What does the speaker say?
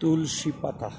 Tulsi pata.